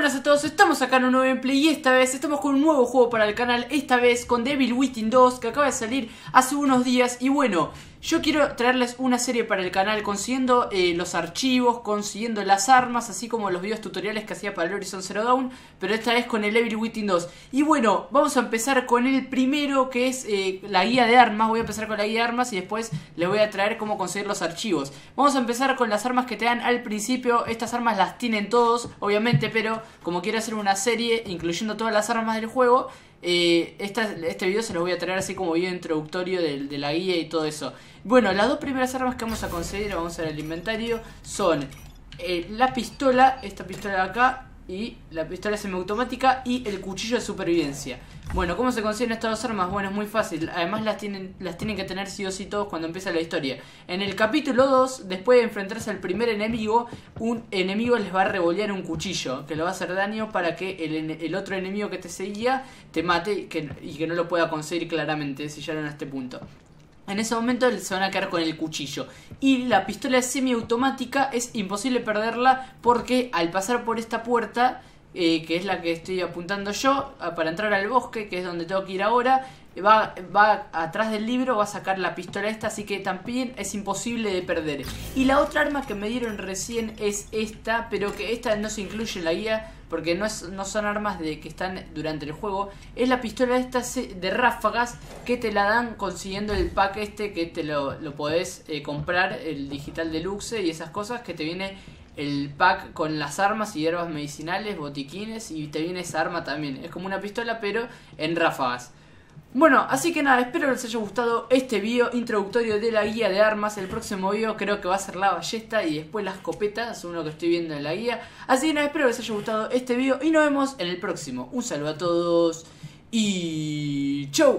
buenas a todos, estamos acá en un nuevo gameplay y esta vez estamos con un nuevo juego para el canal, esta vez con The Evil Within 2 que acaba de salir hace unos días. Y bueno, yo quiero traerles una serie para el canal consiguiendo los archivos, consiguiendo las armas, así como los videos tutoriales que hacía para el Horizon Zero Dawn, pero esta vez con el Evil Within 2. Y bueno, vamos a empezar con el primero que es la guía de armas. Voy a empezar con la guía de armas y después les voy a traer cómo conseguir los archivos. Vamos a empezar con las armas que te dan al principio. Estas armas las tienen todos, obviamente, pero como quiero hacer una serie incluyendo todas las armas del juego, este video se los voy a traer así como video introductorio de la guía y todo eso. Bueno, las dos primeras armas que vamos a conseguir, vamos a ver el inventario, son la pistola, esta pistola de acá, y la pistola semiautomática y el cuchillo de supervivencia. Bueno, ¿cómo se consiguen estas dos armas? Bueno, es muy fácil. Además las tienen que tener sí o sí todos cuando empieza la historia. En el capítulo 2, después de enfrentarse al primer enemigo, un enemigo les va a revolear un cuchillo que le va a hacer daño para que el otro enemigo que te seguía te mate y que no lo pueda conseguir claramente si llegaron a este punto. En ese momento se van a quedar con el cuchillo. Y la pistola semiautomática es imposible perderla porque al pasar por esta puerta, que es la que estoy apuntando yo, para entrar al bosque, que es donde tengo que ir ahora, va atrás del libro, va a sacar la pistola esta, así que también es imposible de perder. Y la otra arma que me dieron recién es esta, pero que esta no se incluye en la guía porque no son armas que están durante el juego. Es la pistola esta de ráfagas que te la dan consiguiendo el pack este que te lo podés comprar, el digital deluxe y esas cosas, que te viene el pack con las armas y hierbas medicinales, botiquines, y te viene esa arma también. Es como una pistola pero en ráfagas. Bueno, así que nada, espero que les haya gustado este video introductorio de la guía de armas. El próximo video creo que va a ser la ballesta y después la escopeta, según lo que estoy viendo en la guía. Así que nada, espero que les haya gustado este video y nos vemos en el próximo. Un saludo a todos y chau.